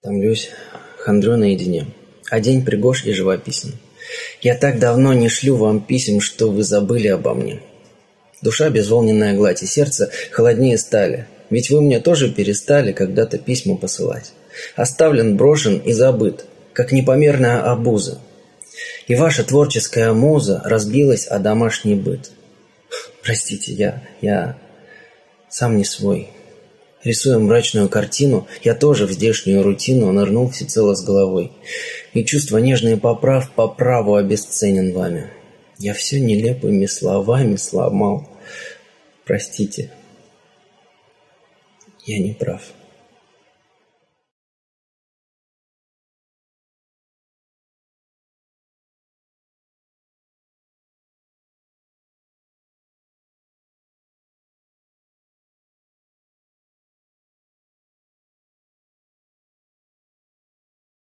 Томлюсь, хандрю наедине, а день пригож и живописен. Я так давно не шлю вам писем, что вы забыли обо мне. Душа безволненная гладь, и сердце холоднее стали, ведь вы мне тоже перестали когда-то письма посылать. Оставлен, брошен и забыт, как непомерная обуза, и ваша творческая муза разбилась о домашний быт. Простите, я сам не свой. Рисуя мрачную картину, я тоже в здешнюю рутину нырнул всецело с головой. И чувство нежное поправ по праву обесценен вами. Я все нелепыми словами сломал. Простите, я не прав.